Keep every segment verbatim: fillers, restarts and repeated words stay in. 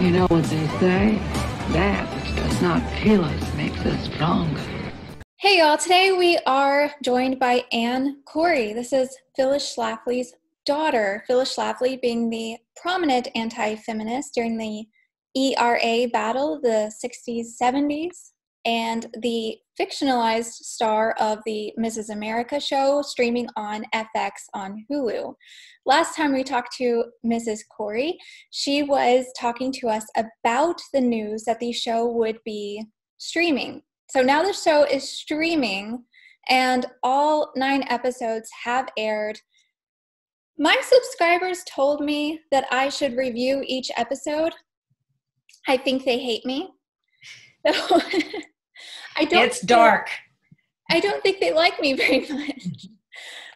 You know what they say? That which does not kill us makes us stronger. Hey y'all, today we are joined by Anne Cori. This is Phyllis Schlafly's daughter, Phyllis Schlafly being the prominent anti-feminist during the E R A battle of the sixties, seventies, and the fictionalized star of the Missus America show streaming on F X on Hulu. Last time we talked to Missus Cori, she was talking to us about the news that the show would be streaming. So now the show is streaming and all nine episodes have aired. My subscribers told me that I should review each episode. I think they hate me. So I don't it's dark. Think, I don't think they like me very much.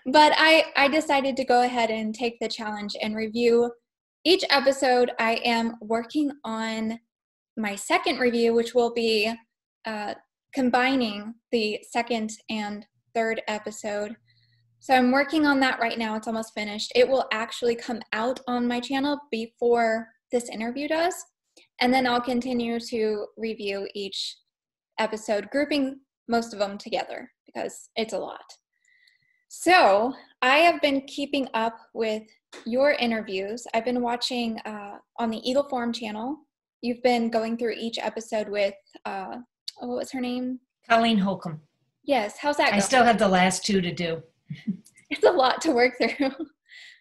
But I, I decided to go ahead and take the challenge and review each episode. I am working on my second review, which will be uh, combining the second and third episode. So I'm working on that right now. It's almost finished. It will actually come out on my channel before this interview does. And then I'll continue to review each episode, grouping most of them together because it's a lot. So I have been keeping up with your interviews. I've been watching uh, on the Eagle Forum channel. You've been going through each episode with, uh, what was her name? Colleen Holcomb. Yes, how's that going? I still have the last two to do. It's a lot to work through.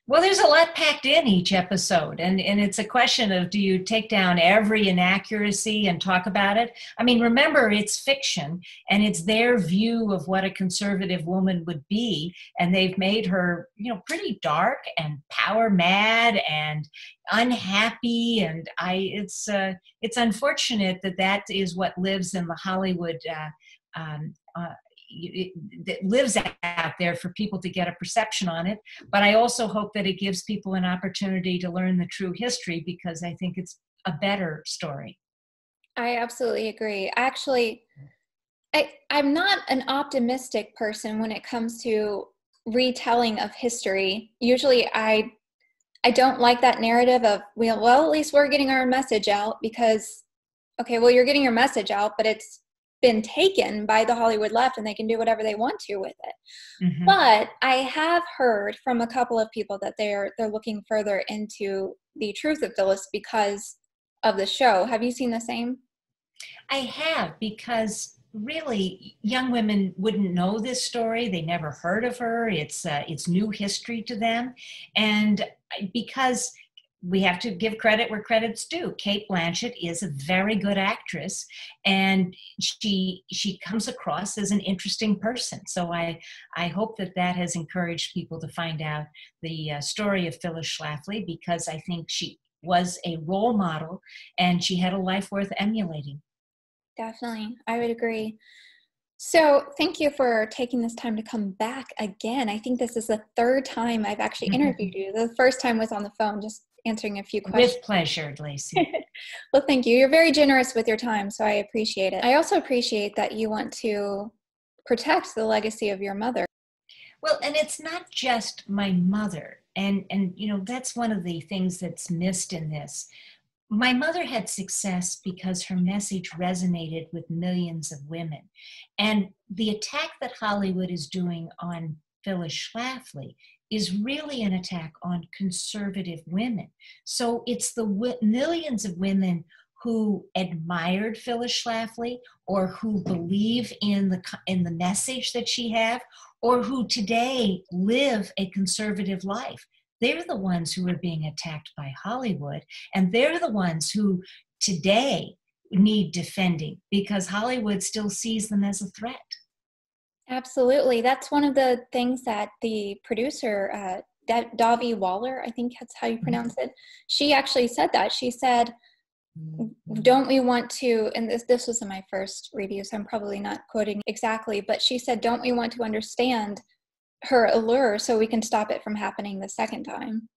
Well, there's a lot packed in each episode, and, and it's a question of, do you take down every inaccuracy and talk about it? I mean, remember, it's fiction, and it's their view of what a conservative woman would be, and they've made her, you know, pretty dark and power mad and unhappy, and I, it's, uh, it's unfortunate that that is what lives in the Hollywood uh, um, uh, that lives out there for people to get a perception on it. But I also hope that it gives people an opportunity to learn the true history, because I think it's a better story. I absolutely agree. Actually, I, I'm not an optimistic person when it comes to retelling of history. Usually I, I don't like that narrative of, well, well, at least we're getting our message out, because, okay, well, you're getting your message out, but it's been taken by the Hollywood left and they can do whatever they want to with it. Mm-hmm. But I have heard from a couple of people that they're they're looking further into the truth of Phyllis because of the show. Have you seen the same? I have, because really young women wouldn't know this story. They never heard of her. It's uh, it's new history to them. And because we have to give credit where credit's due. Kate Blanchett is a very good actress, and she she comes across as an interesting person. So I, I hope that that has encouraged people to find out the uh, story of Phyllis Schlafly, because I think she was a role model and she had a life worth emulating. Definitely, I would agree. So thank you for taking this time to come back again. I think this is the third time I've actually interviewed you. The first time was on the phone, just answering a few questions. With pleasure, Lacey. Well, thank you. You're very generous with your time, so I appreciate it. I also appreciate that you want to protect the legacy of your mother. Well, and it's not just my mother. And, and you know, that's one of the things that's missed in this. My mother had success because her message resonated with millions of women. And the attack that Hollywood is doing on Phyllis Schlafly is really an attack on conservative women. So it's the w millions of women who admired Phyllis Schlafly, or who believe in the, in the message that she had, or who today live a conservative life. They're the ones who are being attacked by Hollywood, and they're the ones who today need defending, because Hollywood still sees them as a threat. Absolutely. That's one of the things that the producer, uh, Dahvi Waller, I think that's how you pronounce it, she actually said that. She said, don't we want to, and this, this was in my first review, so I'm probably not quoting exactly, but she said, don't we want to understand her allure so we can stop it from happening the second time?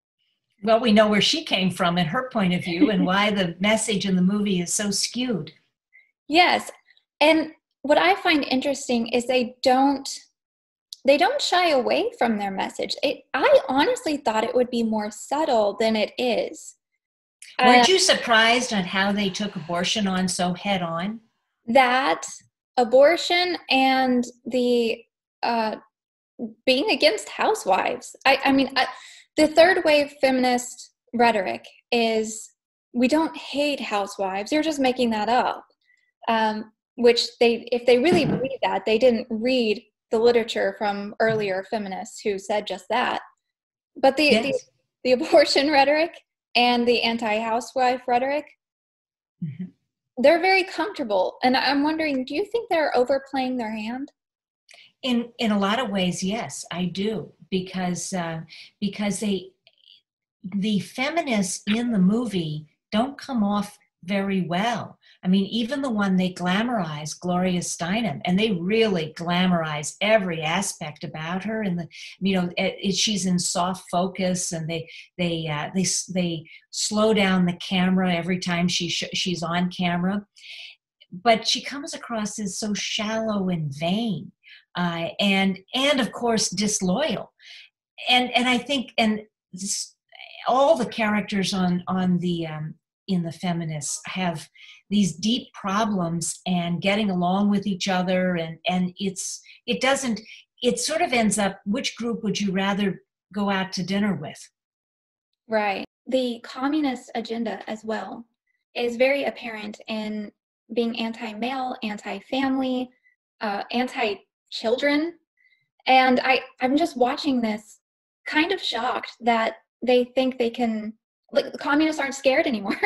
Well, we know where she came from and her point of view and why the message in the movie is so skewed. Yes. And what I find interesting is they don't, they don't shy away from their message. It, I honestly thought it would be more subtle than it is. Weren't uh, you surprised at how they took abortion on so head on? That abortion and the uh, being against housewives. I, I mean, I, the third wave feminist rhetoric is we don't hate housewives. You're just making that up. Um, which they, if they really believe that, they didn't read the literature from earlier feminists who said just that. But the, yes. the, the abortion rhetoric and the anti-housewife rhetoric, mm-hmm. they're very comfortable. And I'm wondering, do you think they're overplaying their hand? In, in a lot of ways, yes, I do. Because, uh, because they, the feminists in the movie don't come off very well. I mean, even the one they glamorize, Gloria Steinem, and they really glamorize every aspect about her. And the, you know, it, it, she's in soft focus, and they they uh, they they slow down the camera every time she sh she's on camera. But she comes across as so shallow and vain, uh, and and of course disloyal. And and I think and this, all the characters on on the um, in the feminists have these deep problems and getting along with each other. And, and it's, it doesn't, it sort of ends up, which group would you rather go out to dinner with? Right. The communist agenda as well is very apparent in being anti-male, anti-family, uh, anti-children. And I, I'm just watching this kind of shocked that they think they can, like, the communists aren't scared anymore.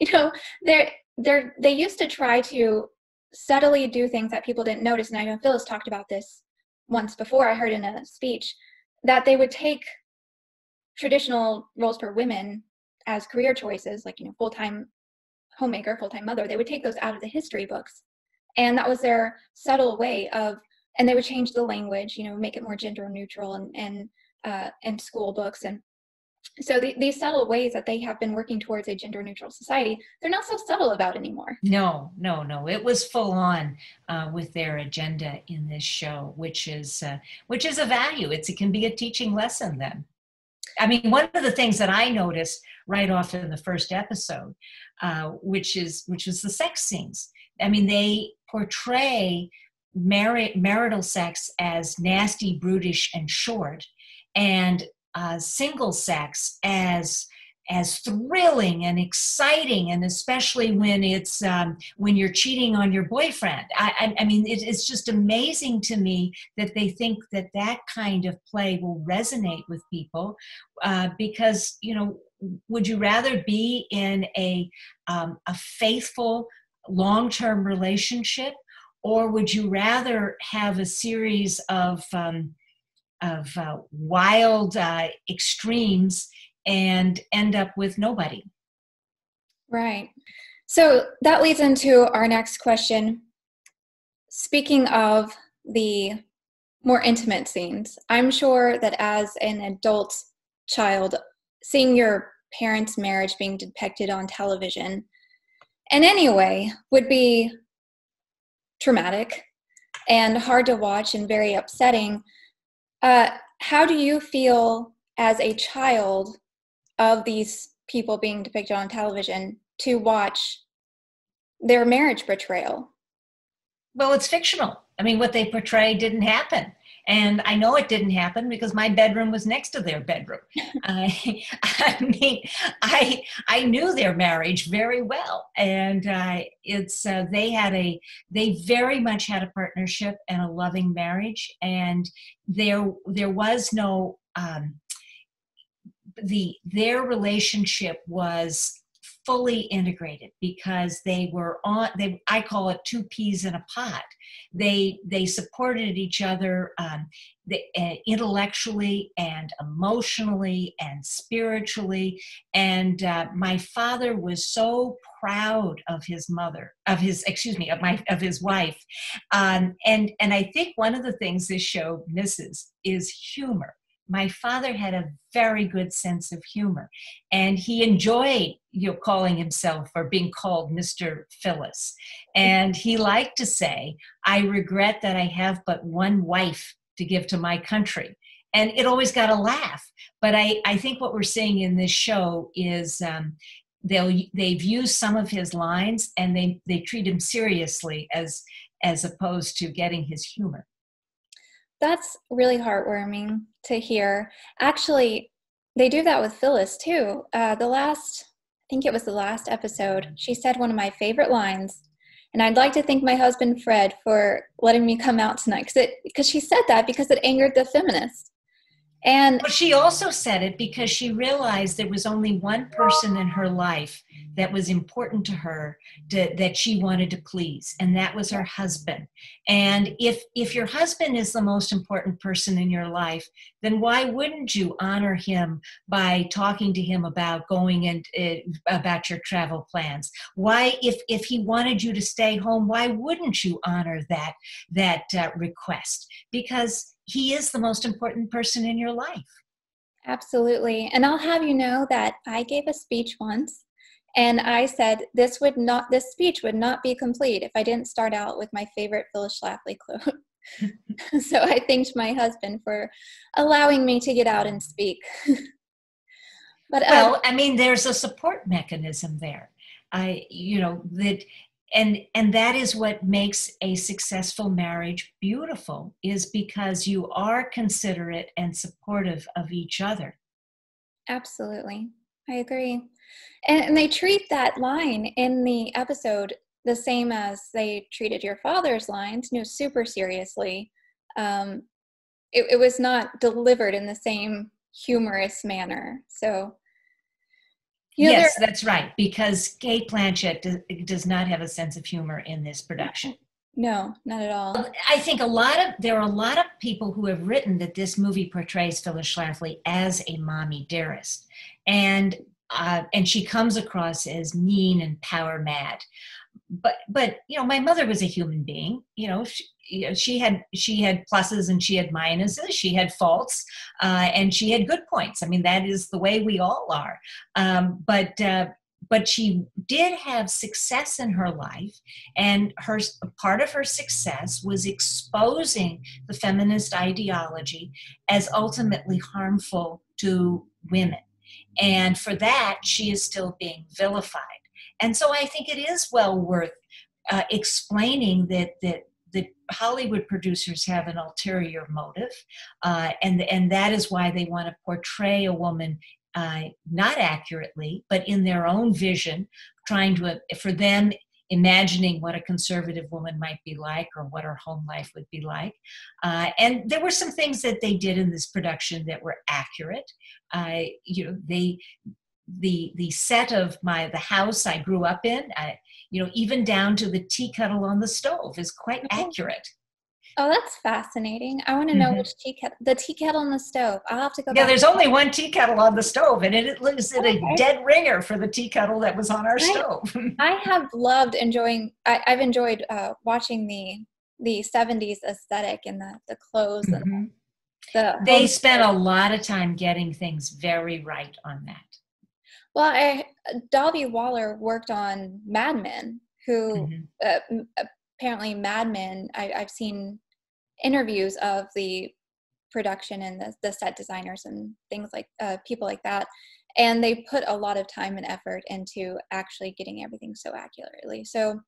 You know, they're, They're, they used to try to subtly do things that people didn't notice. And I know Phyllis talked about this once before, I heard in a speech, that they would take traditional roles for women as career choices, like, you know, full-time homemaker, full-time mother. They would take those out of the history books. And that was their subtle way of, and they would change the language, you know, make it more gender neutral and, and, uh, and school books. And so the, these subtle ways that they have been working towards a gender-neutral society, they're not so subtle about anymore. No, no, no. It was full on uh, with their agenda in this show, which is uh, which is a value. It's, it can be a teaching lesson then. I mean, one of the things that I noticed right off in the first episode, uh, which is which was the sex scenes. I mean, they portray mar marital sex as nasty, brutish, and short, and Uh, single sex as as thrilling and exciting, and especially when it's um, when you're cheating on your boyfriend. I, I, I mean, it, it's just amazing to me that they think that that kind of play will resonate with people, uh, because, you know, would you rather be in a um, a faithful long-term relationship, or would you rather have a series of um, of uh, wild uh, extremes and end up with nobody? Right. So that leads into our next question. Speaking of the more intimate scenes, I'm sure that as an adult child, seeing your parents' marriage being depicted on television in any way would be traumatic and hard to watch and very upsetting. Uh, how do you feel as a child of these people being depicted on television to watch their marriage portrayal? Well, it's fictional. I mean, what they portray didn't happen. And I know it didn't happen because my bedroom was next to their bedroom. I, I mean, I, I knew their marriage very well. And uh, it's, uh, they had a, they very much had a partnership and a loving marriage. And there, there was no, um, the, their relationship was fully integrated because they were on, they, I call it two peas in a pod. They, they supported each other um, they, uh, intellectually and emotionally and spiritually. And uh, my father was so proud of his mother, of his, excuse me, of my, of his wife. Um, and, and I think one of the things this show misses is humor. My father had a very good sense of humor, and he enjoyed, you know, calling himself or being called Mister Phyllis. And he liked to say, "I regret that I have but one wife to give to my country." And it always got a laugh. But I, I think what we're seeing in this show is um, they'll, they've used some of his lines and they, they treat him seriously as, as opposed to getting his humor. That's really heartwarming to hear. Actually, they do that with Phyllis too. Uh, the last, I think it was the last episode, she said one of my favorite lines, and I'd like to thank my husband, Fred, for letting me come out tonight. Because it, because she said that because it angered the feminists. And but she also said it because she realized there was only one person in her life that was important to her, to, that she wanted to please, and that was her husband. And if, if your husband is the most important person in your life, then why wouldn't you honor him by talking to him about going and uh, about your travel plans? Why, if, if he wanted you to stay home, why wouldn't you honor that, that uh, request? Because he is the most important person in your life. Absolutely. And I'll have you know that I gave a speech once and I said, this would not, this speech would not be complete if I didn't start out with my favorite Phyllis Schlafly quote. So I thanked my husband for allowing me to get out and speak. But well, um, I mean, there's a support mechanism there. I, you know, that, And, and that is what makes a successful marriage beautiful, is because you are considerate and supportive of each other. Absolutely. I agree. And, and they treat that line in the episode the same as they treated your father's lines, you know, super seriously. Um, it, it was not delivered in the same humorous manner. So You know, yes, that's right, because Kate Blanchett does, does not have a sense of humor in this production. No, not at all. I think a lot of, there are a lot of people who have written that this movie portrays Phyllis Schlafly as a mommy dearest, and, uh, and she comes across as mean and power mad. But, but, you know, my mother was a human being, you know, she, you know, she had, she had pluses and she had minuses, she had faults, uh, and she had good points. I mean, that is the way we all are. Um, but, uh, but she did have success in her life, and her, part of her success was exposing the feminist ideology as ultimately harmful to women. And for that, she is still being vilified. And so I think it is well worth uh, explaining that, that that Hollywood producers have an ulterior motive, uh, and, and that is why they want to portray a woman uh, not accurately, but in their own vision, trying to, for them, imagining what a conservative woman might be like or what her home life would be like. Uh, and there were some things that they did in this production that were accurate. Uh, you know, they... the the set of my the house I grew up in, I, you know, even down to the tea kettle on the stove is quite accurate. Oh, that's fascinating. I want to know mm-hmm. which tea kettle, the tea kettle on the stove. I'll have to go. Yeah, back there's only that. one tea kettle on the stove, and it, it lives in okay. a dead ringer for the tea kettle that was on our I, stove. I have loved enjoying, I, I've enjoyed uh, watching the the seventies aesthetic and the, the clothes. Mm-hmm. and the They spent a lot of time getting things very right on that. Well, I, Dahvi Waller worked on Mad Men, who mm-hmm. uh, apparently Mad Men, I, I've seen interviews of the production and the, the set designers and things like, uh, people like that. And they put a lot of time and effort into actually getting everything so accurately. So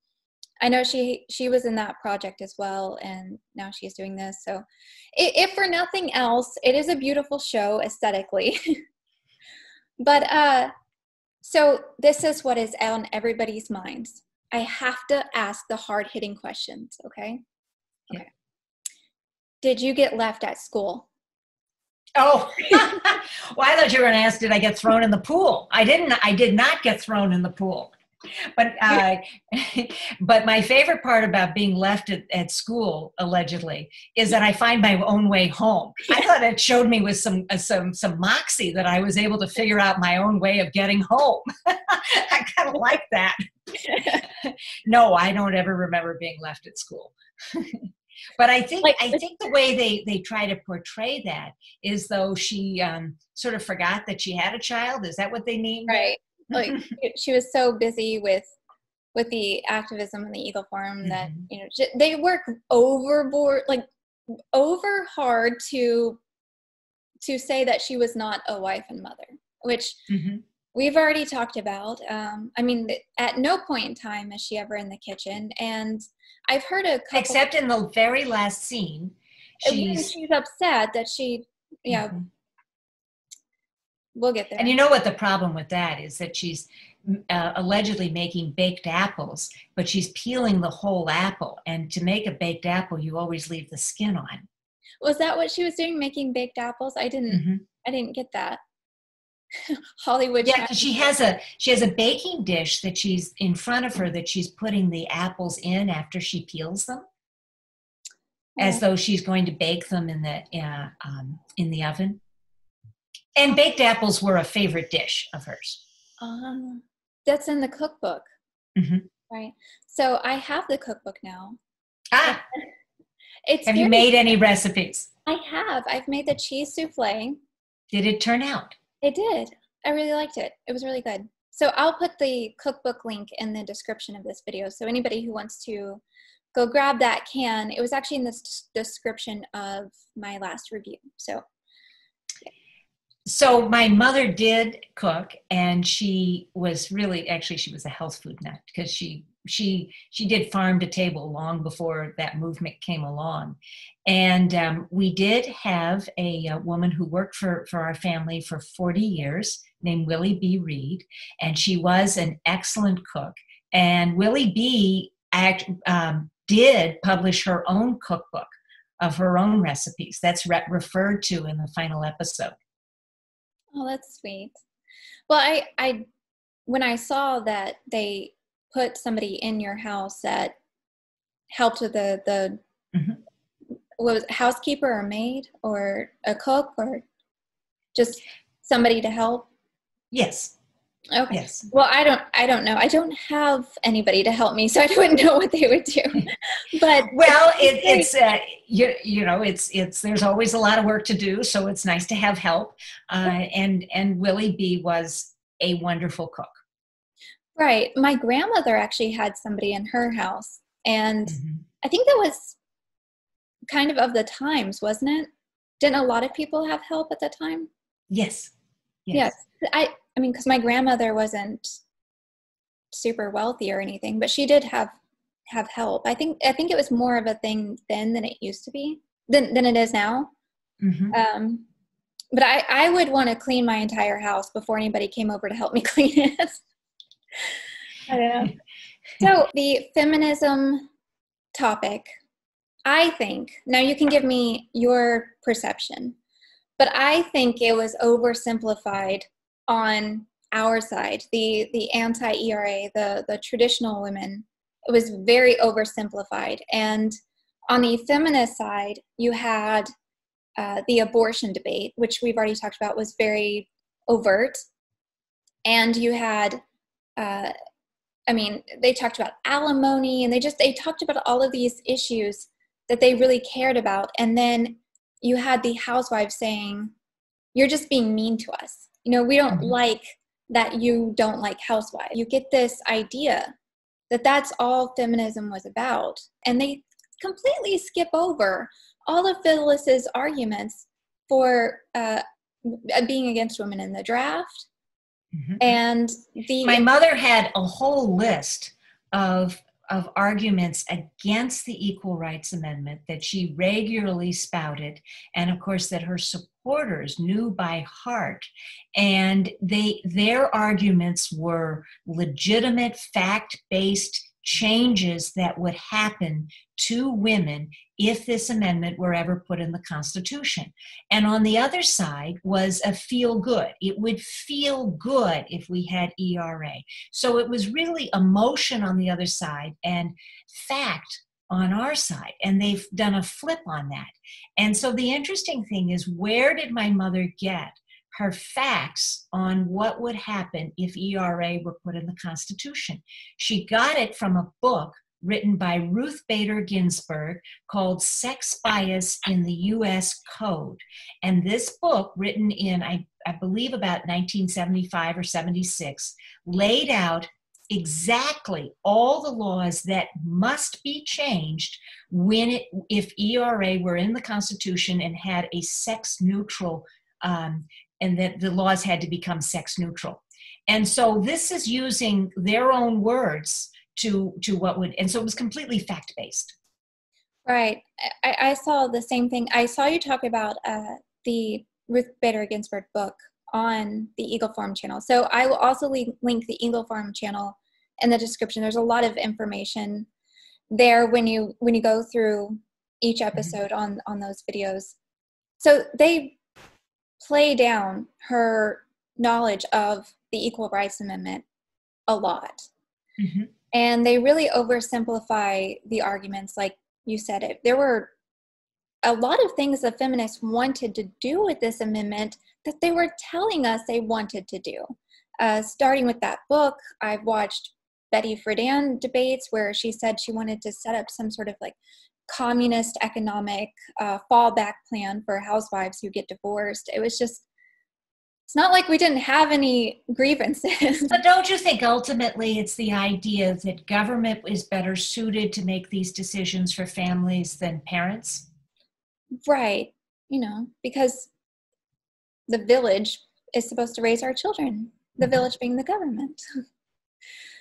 I know she, she was in that project as well, and now she's doing this. So if, if for nothing else, it is a beautiful show aesthetically. But, uh, so this is what is on everybody's minds. I have to ask the hard-hitting questions, okay? Yeah. Okay. Did you get left at school? Oh, well, I thought you were going to ask, did I get thrown in the pool? I didn't, I did not get thrown in the pool. But, uh, but my favorite part about being left at, at school, allegedly, is that I find my own way home. I thought it showed me with some, uh, some, some moxie that I was able to figure out my own way of getting home. I kind of like that. No, I don't ever remember being left at school. But I think, like, I think the way they, they try to portray that is, though, she um, sort of forgot that she had a child. Is that what they mean? Right. Like, she was so busy with with the activism and the Eagle Forum that, mm-hmm. you know, they work overboard, like over hard to to say that she was not a wife and mother, which mm-hmm. we've already talked about, um, I mean, at no point in time is she ever in the kitchen. And I've heard a couple- Except in the very last scene. She's, she's upset that she, you know, mm-hmm. we'll get there. And you know what the problem with that is, that she's uh, allegedly making baked apples, but she's peeling the whole apple. And to make a baked apple, you always leave the skin on. Was that what she was doing, making baked apples? I didn't, mm-hmm. I didn't get that. Hollywood. Yeah, she has a she has a baking dish that she's in front of her that she's putting the apples in after she peels them, yeah. as though she's going to bake them in the uh, um, in the oven. And baked apples were a favorite dish of hers. Um, that's in the cookbook, mm-hmm. right? So I have the cookbook now. Ah, it's have very, you made any recipes? I have. I've made the cheese souffle. Did it turn out? It did. I really liked it. It was really good. So I'll put the cookbook link in the description of this video. So anybody who wants to go grab that can. It was actually in this description of my last review. So, yeah. So my mother did cook, and she was really, actually she was a health food nut, because she she she did farm to table long before that movement came along. And um, we did have a, a woman who worked for, for our family for forty years named Willie B. Reed, and she was an excellent cook. And Willie B. Act, um, did publish her own cookbook of her own recipes. That's re referred to in the final episode. Oh, that's sweet. Well, I, I when I saw that they put somebody in your house that helped with the, the mm-hmm. was it housekeeper or maid or a cook or just somebody to help? Yes. Okay. Yes. Well, I don't, I don't know. I don't have anybody to help me, so I wouldn't know what they would do. But well, it, it's, uh, you, you know, it's, it's, there's always a lot of work to do. So it's nice to have help. Uh, and, and Willie B was a wonderful cook. Right. My grandmother actually had somebody in her house, and mm-hmm. I think that was kind of of the times, wasn't it? Didn't a lot of people have help at that time? Yes. Yes. yes. I, I mean, because my grandmother wasn't super wealthy or anything, but she did have, have help. I think, I think it was more of a thing then than it used to be, than, than it is now. Mm-hmm. Um, but I, I would want to clean my entire house before anybody came over to help me clean it. I don't know. So the feminism topic, I think, now you can give me your perception, but I think it was oversimplified on our side. The, the anti-E R A, the, the traditional women, it was very oversimplified. And on the feminist side, you had uh, the abortion debate, which we've already talked about, was very overt. And you had, uh, I mean, they talked about alimony, and they just, they talked about all of these issues that they really cared about. And then you had the housewives saying, you're just being mean to us. You know, we don't mm-hmm. like that you don't like housewives. You get this idea that that's all feminism was about. And they completely skip over all of Phyllis's arguments for uh, being against women in the draft. Mm-hmm. And the- My mother had a whole list of of arguments against the Equal Rights Amendment that she regularly spouted, and of course that her supporters knew by heart. And they, their arguments were legitimate, fact-based changes that would happen to women if this amendment were ever put in the Constitution. And on the other side was a feel good. It would feel good if we had E R A. So it was really emotion on the other side and fact on our side. And they've done a flip on that. And so the interesting thing is, where did my mother get her facts on what would happen if E R A were put in the Constitution? She got it from a book written by Ruth Bader Ginsburg called Sex Bias in the U S Code. And this book, written in, I, I believe, about nineteen seventy-five or seventy-six, laid out exactly all the laws that must be changed when it, if E R A were in the Constitution and had a sex neutral, um, and that the laws had to become sex neutral. And so this is using their own words to, to what would, and so it was completely fact-based. Right. I, I saw the same thing. I saw you talk about uh, the Ruth Bader Ginsburg book on the Eagle Forum channel. So I will also link the Eagle Forum channel in the description. There's a lot of information there when you when you go through each episode on on those videos. So they play down her knowledge of the Equal Rights Amendment a lot. Mm-hmm. And they really oversimplify the arguments, like you said. It, there were a lot of things the feminists wanted to do with this amendment that they were telling us they wanted to do. Uh, starting with that book, I've watched Betty Friedan debates where she said she wanted to set up some sort of like communist economic uh, fallback plan for housewives who get divorced. It was just, it's not like we didn't have any grievances. But don't you think ultimately it's the idea that government is better suited to make these decisions for families than parents? Right. You know, because the village is supposed to raise our children, the village being the government.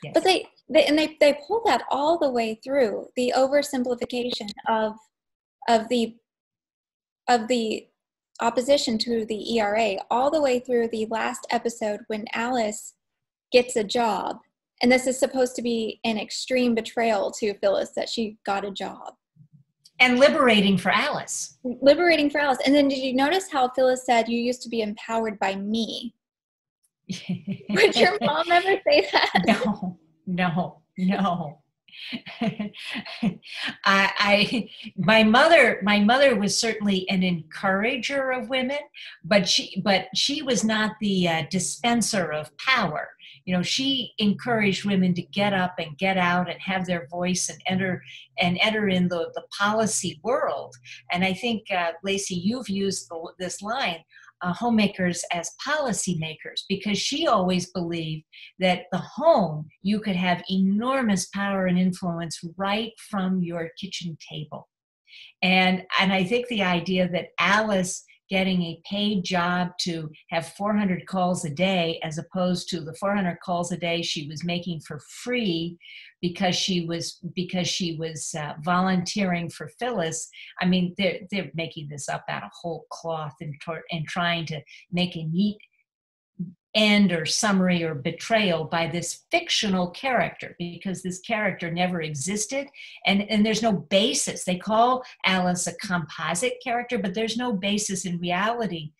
Yes. But they, they and they, they pull that all the way through, the oversimplification of of the of the opposition to the E R A, all the way through the last episode when Alice gets a job. And this is supposed to be an extreme betrayal to Phyllis that she got a job. And liberating for Alice. Liberating for Alice. And then did you notice how Phyllis said, you used to be empowered by me? Would your mom ever say that? No, no, no. I, I, my mother, my mother was certainly an encourager of women, but she, but she was not the uh, dispenser of power. You know, she encouraged women to get up and get out and have their voice and enter and enter in the, the policy world. And I think, uh, Lacey, you've used the, this line, uh, homemakers as policymakers, because she always believed that the home, you could have enormous power and influence right from your kitchen table. And, and I think the idea that Alice getting a paid job to have four hundred calls a day as opposed to the four hundred calls a day she was making for free because she was because she was uh, volunteering for Phyllis. I mean, they're, they're making this up out of whole cloth and, and trying to make a neat end or summary or betrayal by this fictional character, because this character never existed, and, and there's no basis. They call Alice a composite character, but there's no basis in reality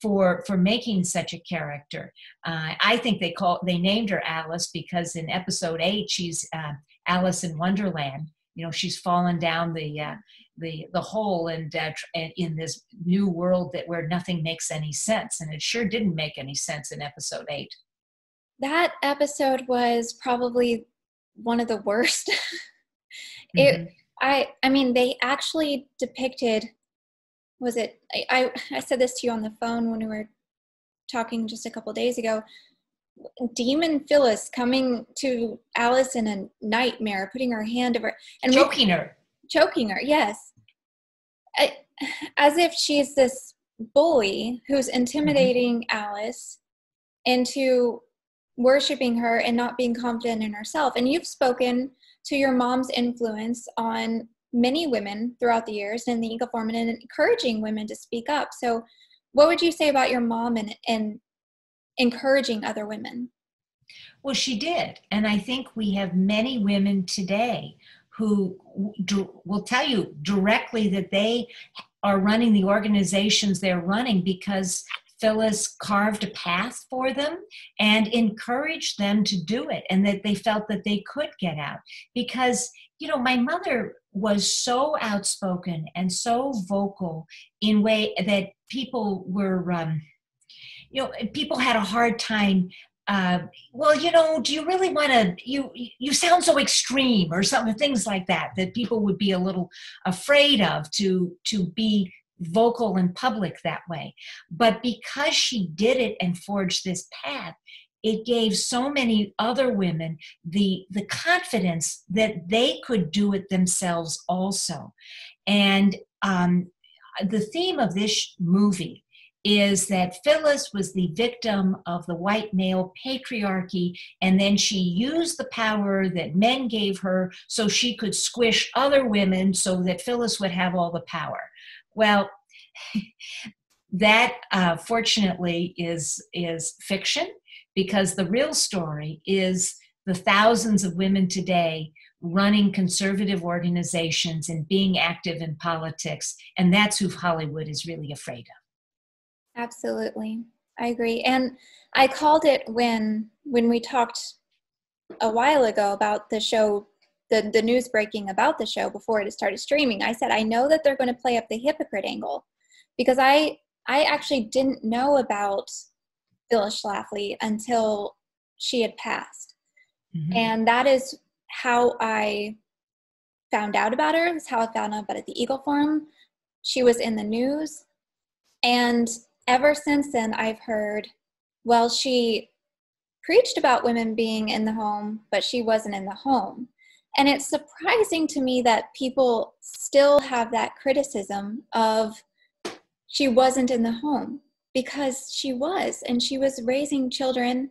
for for making such a character. Uh, I think they call they named her Alice because in episode eight she's uh, Alice in Wonderland. You know, she's fallen down the uh, the the hole and uh, in this new world that where nothing makes any sense, and it sure didn't make any sense in episode eight. That episode was probably one of the worst. it, mm-hmm. I I mean, they actually depicted. Was it? I I said this to you on the phone when we were talking just a couple of days ago. Demon Phyllis coming to Alice in a nightmare, putting her hand over and choking her, choking her. Yes, I, as if she's this bully who's intimidating mm-hmm. Alice into worshiping her and not being confident in herself. And you've spoken to your mom's influence on many women throughout the years in the Eagle Forum and encouraging women to speak up. So, what would you say about your mom and and encouraging other women? Well, she did. And I think we have many women today who do, will tell you directly that they are running the organizations they're running because Phyllis carved a path for them and encouraged them to do it, and that they felt that they could get out. Because, you know, my mother was so outspoken and so vocal in way that people were... Um, You know, people had a hard time. Uh, well, you know, do you really want to? You you sound so extreme, or something, things like that. That people would be a little afraid of to to be vocal in public that way. But because she did it and forged this path, it gave so many other women the the confidence that they could do it themselves also. And um, the theme of this movie is that Phyllis was the victim of the white male patriarchy, and then she used the power that men gave her so she could squish other women so that Phyllis would have all the power. Well, that uh, fortunately is, is fiction, because the real story is the thousands of women today running conservative organizations and being active in politics, and that's who Hollywood is really afraid of. Absolutely. I agree. And I called it when when we talked a while ago about the show, the, the news breaking about the show before it started streaming. I said, I know that they're going to play up the hypocrite angle, because I, I actually didn't know about Phyllis Schlafly until she had passed. Mm-hmm. And that is how I found out about her. It's how I found out about it at the Eagle Forum. She was in the news. And ever since then, I've heard, well, she preached about women being in the home, but she wasn't in the home. And it's surprising to me that people still have that criticism of she wasn't in the home, because she was, and she was raising children,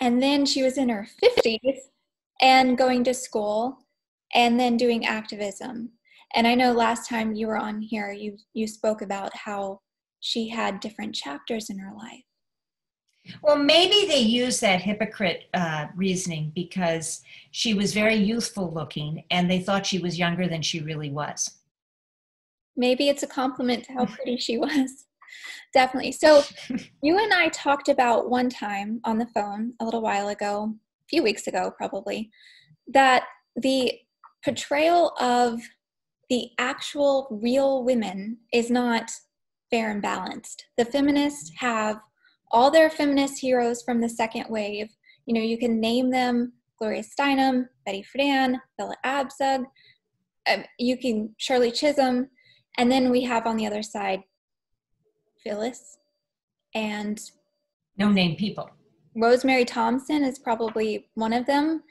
and then she was in her fifties and going to school and then doing activism. And I know last time you were on here, you, you spoke about how she had different chapters in her life. Well, maybe they use that hypocrite uh, reasoning because she was very youthful looking and they thought she was younger than she really was. Maybe it's a compliment to how pretty she was. Definitely. So you and I talked about one time on the phone a little while ago, a few weeks ago probably, that the portrayal of the actual real women is not fair and balanced. The feminists have all their feminist heroes from the second wave. You know, you can name them: Gloria Steinem, Betty Friedan, Bella Abzug, um, you can Shirley Chisholm, and then we have on the other side Phyllis and no name people. Rosemary Thompson is probably one of them.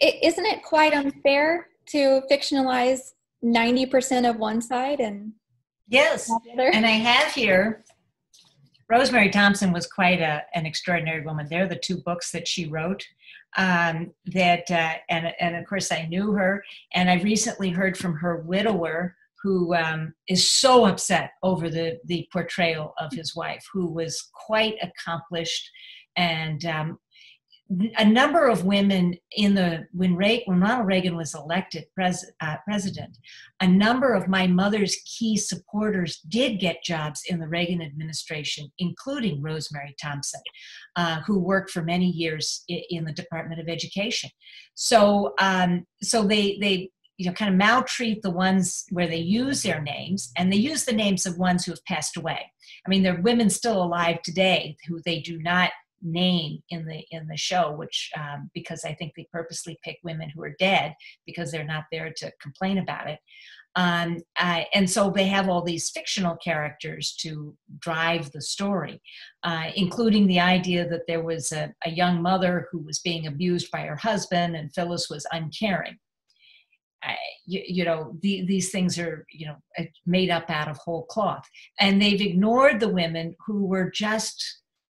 It, isn't it quite unfair to fictionalize ninety percent of one side and Yes, and I have here, Rosemary Thompson was quite a, an extraordinary woman. They're the two books that she wrote, um, that, uh, and, and of course I knew her, and I recently heard from her widower, who um, is so upset over the, the portrayal of his wife, who was quite accomplished. And um, a number of women in the, when, Re when Ronald Reagan was elected pres uh, president, a number of my mother's key supporters did get jobs in the Reagan administration, including Rosemary Thompson, uh, who worked for many years in, in the Department of Education. So, um, so they, they you know, kind of maltreat the ones where they use their names, and they use the names of ones who have passed away. I mean, there are women still alive today who they do not name in the in the show, which um, because I think they purposely pick women who are dead because they're not there to complain about it, um, uh, and so they have all these fictional characters to drive the story, uh, including the idea that there was a, a young mother who was being abused by her husband, and Phyllis was uncaring. Uh, you, you know, the, these things are, you know, made up out of whole cloth, and they've ignored the women who were just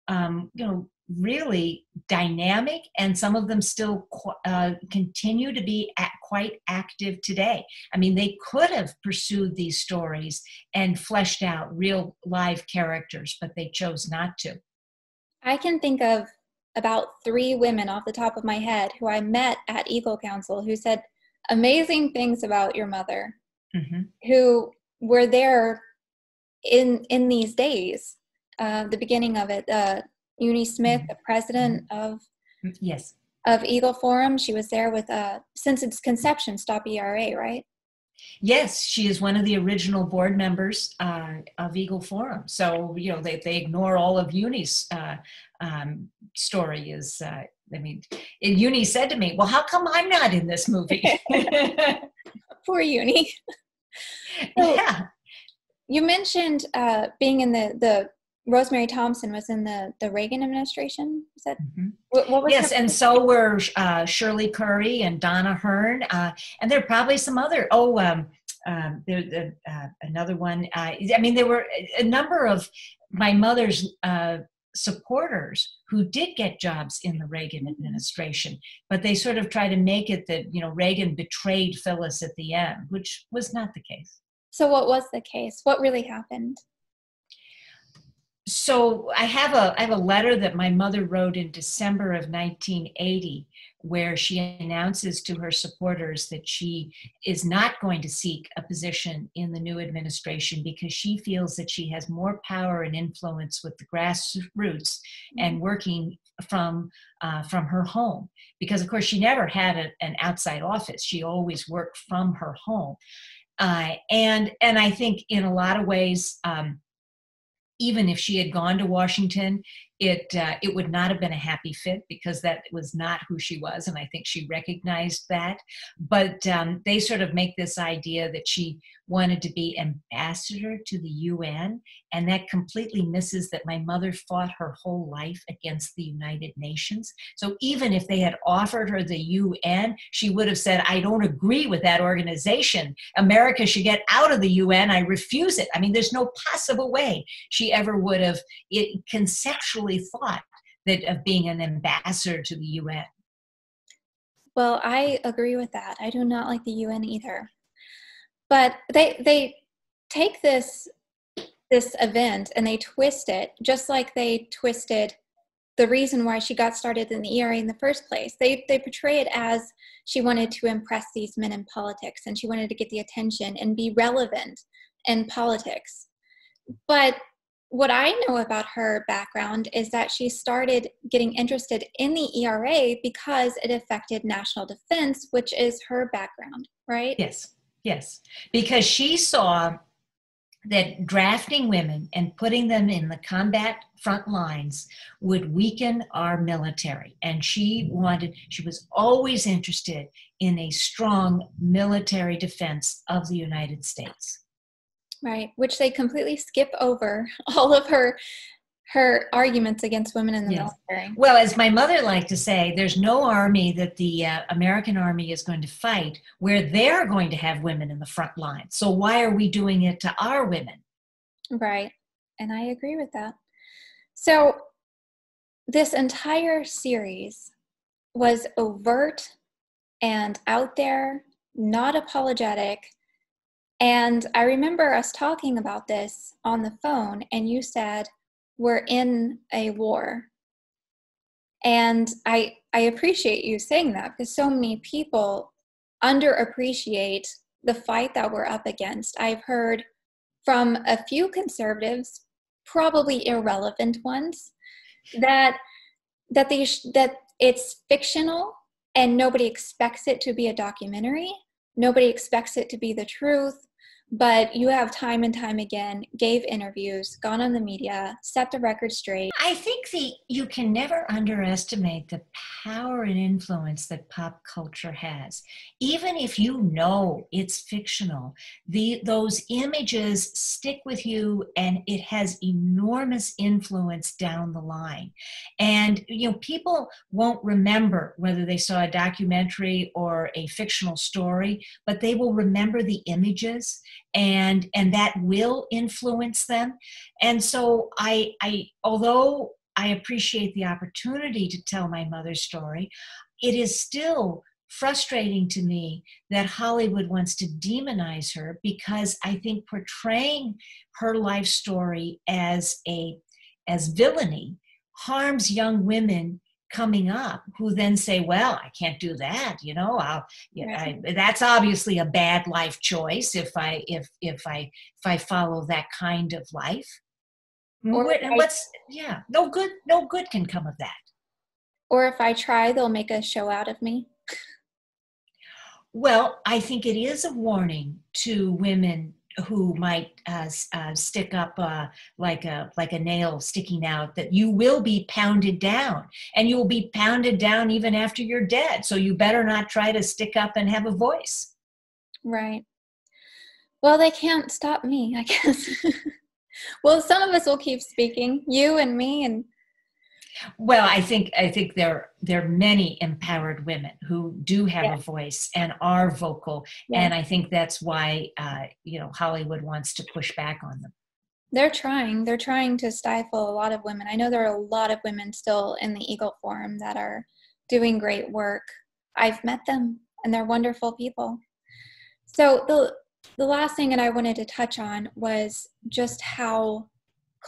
Um, you know, really dynamic, and some of them still qu uh, continue to be at quite active today. I mean, they could have pursued these stories and fleshed out real live characters, but they chose not to. I can think of about three women off the top of my head who I met at Eagle Council who said amazing things about your mother, mm-hmm. who were there in, in these days. Uh, the beginning of it, uh, Uni Smith, the president of yes of Eagle Forum, she was there with uh, since its conception, Stop E R A, right? Yes, she is one of the original board members uh, of Eagle Forum. So you know they they ignore all of Uni's uh, um, story. Is uh, I mean, Uni said to me, "Well, how come I'm not in this movie?" Poor Uni. So, yeah, you mentioned uh, being in the the. Rosemary Thompson was in the, the Reagan administration, is that? Mm-hmm. what, what was yes, and so were uh, Shirley Curry and Donna Hearn, uh, and there are probably some other, oh, um, um, there's a, uh, another one. Uh, I mean, there were a number of my mother's uh, supporters who did get jobs in the Reagan administration, but they sort of try to make it that, you know, Reagan betrayed Phyllis at the end, which was not the case. So what was the case? What really happened? So I have a, I have a letter that my mother wrote in December of nineteen eighty, where she announces to her supporters that she is not going to seek a position in the new administration because she feels that she has more power and influence with the grassroots and working from, uh, from her home. Because of course she never had a, an outside office. She always worked from her home. Uh, and, and I think in a lot of ways, um, even if she had gone to Washington, it, uh, it would not have been a happy fit because that was not who she was. And I think she recognized that. But um, they sort of make this idea that she wanted to be ambassador to the U N. And that completely misses that my mother fought her whole life against the United Nations. So even if they had offered her the U N, she would have said, I don't agree with that organization. America should get out of the U N. I refuse it. I mean, there's no possible way she ever would have it conceptually thought that of being an ambassador to the U N. Well, I agree with that. I do not like the U N either. But they, they take this, this event and they twist it, just like they twisted the reason why she got started in the E R A in the first place. They, they portray it as she wanted to impress these men in politics and she wanted to get the attention and be relevant in politics. But what I know about her background is that she started getting interested in the E R A because it affected national defense, which is her background, right? Yes, yes. Because she saw that drafting women and putting them in the combat front lines would weaken our military. And she wanted, she was always interested in a strong military defense of the United States. Right, which they completely skip over all of her her arguments against women in the yes. military. Well, as my mother liked to say, there's no army that the uh, American army is going to fight where they're going to have women in the front line. So why are we doing it to our women? Right, and I agree with that. So this entire series was overt and out there, not apologetic. And I remember us talking about this on the phone, and you said, we're in a war. And I, I appreciate you saying that because so many people underappreciate the fight that we're up against. I've heard from a few conservatives, probably irrelevant ones, that, that, they sh that it's fictional and nobody expects it to be a documentary. Nobody expects it to be the truth. But you have time and time again, gave interviews, gone on the media, set the record straight. I think the, you can never underestimate the power and influence that pop culture has. Even if you know it's fictional, the, those images stick with you and it has enormous influence down the line. And you know, people won't remember whether they saw a documentary or a fictional story, but they will remember the images. And, and that will influence them. And so I, I, although I appreciate the opportunity to tell my mother's story, it is still frustrating to me that Hollywood wants to demonize her because I think portraying her life story as, a, as villainy harms young women coming up who then say, well, I can't do that. You know, I'll, you know I, that's obviously a bad life choice if I, if, if I, if I follow that kind of life. Or what, I, what's, yeah, no good, no good can come of that. Or if I try, they'll make a show out of me. Well, I think it is a warning to women who might uh, uh, stick up uh, like a like a nail sticking out, that you will be pounded down, and you will be pounded down even after you're dead. So you better not try to stick up and have a voice. Right. Well, they can't stop me, I guess. Well, some of us will keep speaking, you and me, and Well, I think I think there there are many empowered women who do have yes. a voice and are vocal, yes. and I think that's why uh, you know, Hollywood wants to push back on them. They're trying. They're trying to stifle a lot of women. I know there are a lot of women still in the Eagle Forum that are doing great work. I've met them, and they're wonderful people. So the the last thing that I wanted to touch on was just how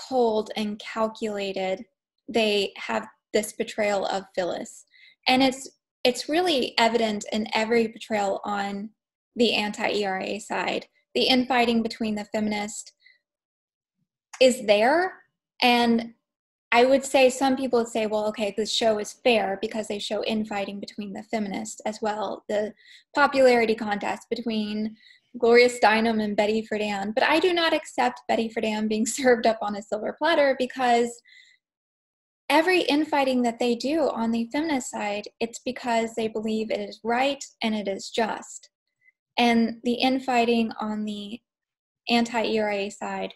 cold and calculated they have this portrayal of Phyllis. And it's it's really evident in every portrayal on the anti-E R A side. The infighting between the feminists is there. And I would say some people would say, well, okay, this show is fair because they show infighting between the feminists as well. The popularity contest between Gloria Steinem and Betty Friedan. But I do not accept Betty Friedan being served up on a silver platter, because every infighting that they do on the feminist side, it's because they believe it is right and it is just. And the infighting on the anti-E R A side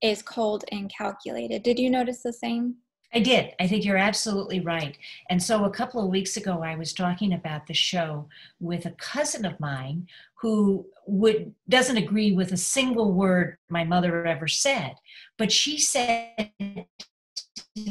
is cold and calculated. Did you notice the same? I did. I think you're absolutely right. And so a couple of weeks ago, I was talking about the show with a cousin of mine who would doesn't agree with a single word my mother ever said. But she said to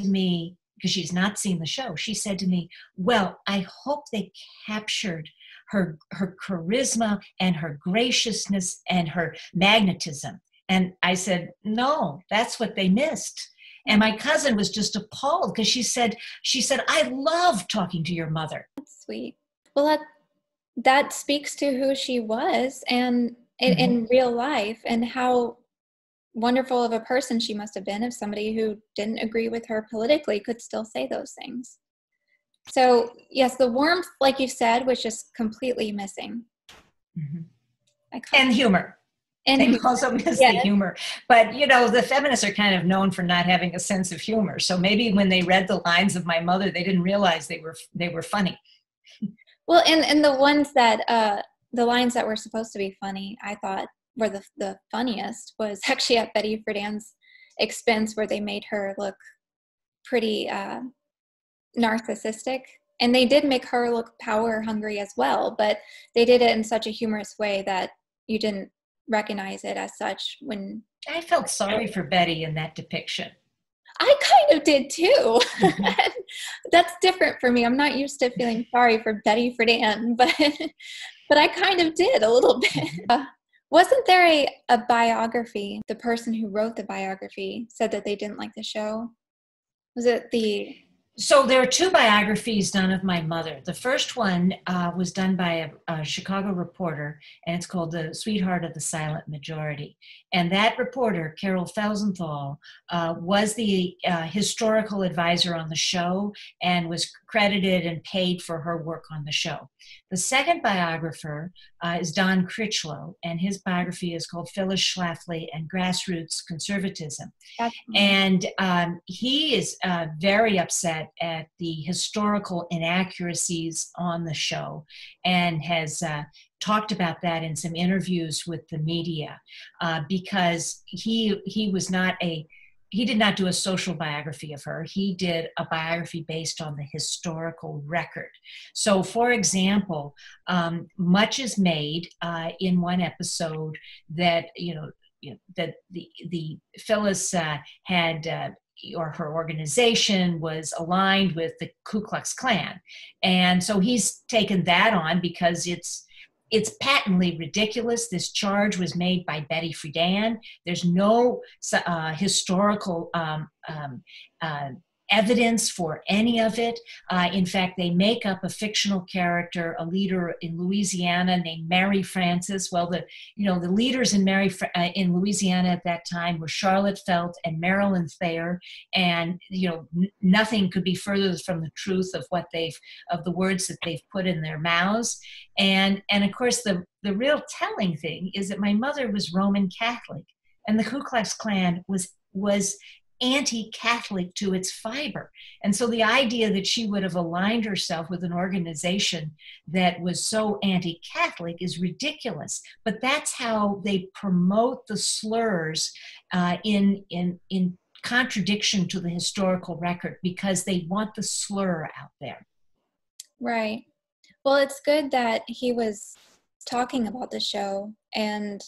me, because she's not seen the show, she said to me, well, I hope they captured her her charisma and her graciousness and her magnetism. And I said, no, that's what they missed. And my cousin was just appalled, because she said, she said, I love talking to your mother. That's sweet. Well, that, that speaks to who she was and mm-hmm. in real life, and how wonderful of a person she must have been if somebody who didn't agree with her politically could still say those things. So yes, the warmth, like you said, was just completely missing. Mm-hmm. And humor. And they also miss yes. the humor. But, you know, the feminists are kind of known for not having a sense of humor. So maybe when they read the lines of my mother, they didn't realize they were they were funny. Well, and, and the ones that, uh, the lines that were supposed to be funny, I thought, where the, the funniest was actually at Betty Friedan's expense, where they made her look pretty uh, narcissistic. And they did make her look power hungry as well, but they did it in such a humorous way that you didn't recognize it as such. When I felt sorry for Betty in that depiction. I kind of did too. Mm-hmm. That's different for me. I'm not used to feeling sorry for Betty Friedan, but, but I kind of did a little bit. Uh, Wasn't there a, a biography? The person who wrote the biography said that they didn't like the show. Was it the... So there are two biographies done of my mother. The first one uh, was done by a, a Chicago reporter, and it's called The Sweetheart of the Silent Majority. And that reporter, Carol Felsenthal, uh, was the uh, historical advisor on the show and was credited and paid for her work on the show. The second biographer uh, is Don Critchlow, and his biography is called Phyllis Schlafly and Grassroots Conservatism. That's and um, he is uh, very upset at the historical inaccuracies on the show, and has uh, talked about that in some interviews with the media, uh, because he he was not a He did not do a social biography of her. He did a biography based on the historical record. So, for example, um, much is made uh, in one episode that, you know, you know that the, the Phyllis uh, had, uh, or her organization was aligned with the Ku Klux Klan. And so he's taken that on because it's, It's patently ridiculous. This charge was made by Betty Friedan. There's no uh, historical um, um, uh, evidence for any of it. Uh, in fact, they make up a fictional character, a leader in Louisiana named Mary Frances. Well, the you know the leaders in Mary uh, in Louisiana at that time were Charlotte Felt and Marilyn Thayer, and you know n nothing could be further from the truth of what they've of the words that they've put in their mouths. And and of course, the the real telling thing is that my mother was Roman Catholic, and the Ku Klux Klan was was. anti-Catholic to its fiber. And so the idea that she would have aligned herself with an organization that was so anti-Catholic is ridiculous. But that's how they promote the slurs uh, in, in, in contradiction to the historical record because they want the slur out there. Right. Well, it's good that he was talking about the show and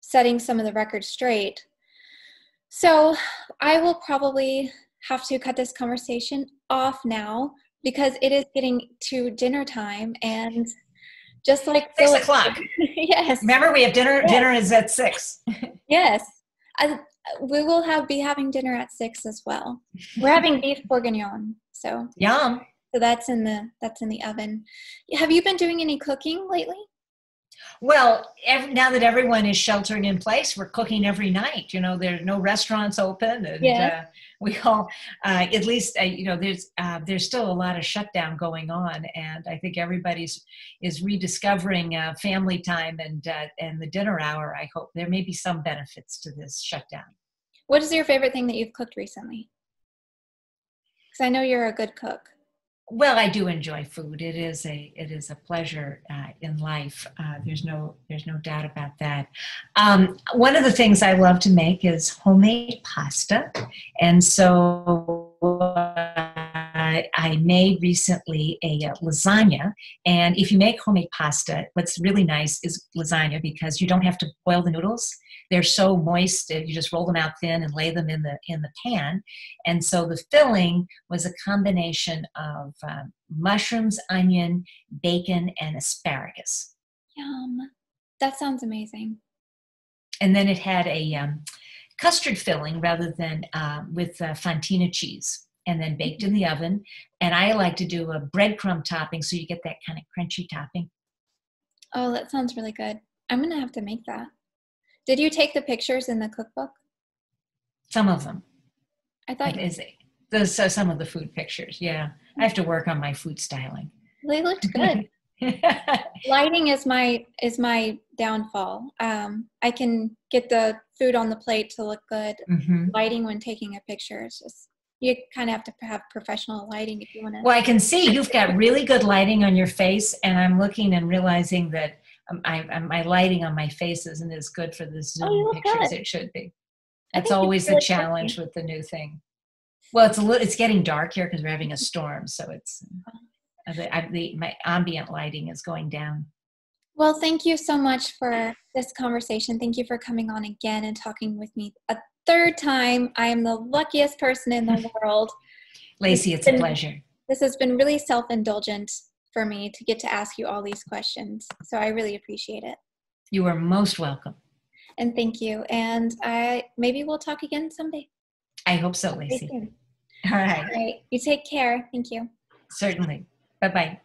setting some of the record straight. So I will probably have to cut this conversation off now because it is getting to dinner time, and just like six Phyllis, o'clock. Yes. Remember, we have dinner. Yes. Dinner is at six. Yes. I, we will have be having dinner at six as well. We're having beef bourguignon. So yum. So that's in the that's in the oven. Have you been doing any cooking lately? Well, every, now that everyone is sheltering in place, we're cooking every night. You know, there's no restaurants open, and yeah. uh, we all, uh, at least, uh, you know, there's uh, there's still a lot of shutdown going on, and I think everybody's is rediscovering uh, family time and uh, and the dinner hour. I hope there may be some benefits to this shutdown. What is your favorite thing that you've cooked recently? Because I know you're a good cook. Well, I do enjoy food. It is a it is a pleasure uh, in life. Uh, there's no there's no doubt about that. Um, one of the things I love to make is homemade pasta, and so I, I made recently a lasagna. And if you make homemade pasta, what's really nice is lasagna because you don't have to boil the noodles. They're so moist, you just roll them out thin and lay them in the in the pan. And so the filling was a combination of um, mushrooms, onion, bacon, and asparagus. Yum. That sounds amazing. And then it had a um, custard filling rather than uh, with uh, fontina cheese, and then baked in the oven. And I like to do a breadcrumb topping so you get that kind of crunchy topping. Oh, that sounds really good. I'm going to have to make that. Did you take the pictures in the cookbook? Some of them. I thought you did. Those are some of the food pictures, yeah. I have to work on my food styling. They looked good. Lighting is my is my downfall. Um, I can get the food on the plate to look good. Mm-hmm. Lighting when taking a picture is just, you kind of have to have professional lighting if you want to. Well, I can see you've got really good lighting on your face, and I'm looking and realizing that Um, I, I, my lighting on my face isn't as good for the Zoom oh, pictures good. It should be. That's always the challenge funny. With the new thing. Well, it's a little, it's getting dark here because we're having a storm, so it's uh, the, I, the, my ambient lighting is going down. Well, thank you so much for this conversation. Thank you for coming on again and talking with me a third time. I am the luckiest person in the world. Lacey, it's, it's been, a pleasure. This has been really self-indulgent for me to get to ask you all these questions. So I really appreciate it. You are most welcome. And thank you. And I maybe we'll talk again someday. I hope so, Lacey. All right. All right. You take care. Thank you. Certainly. Bye-bye.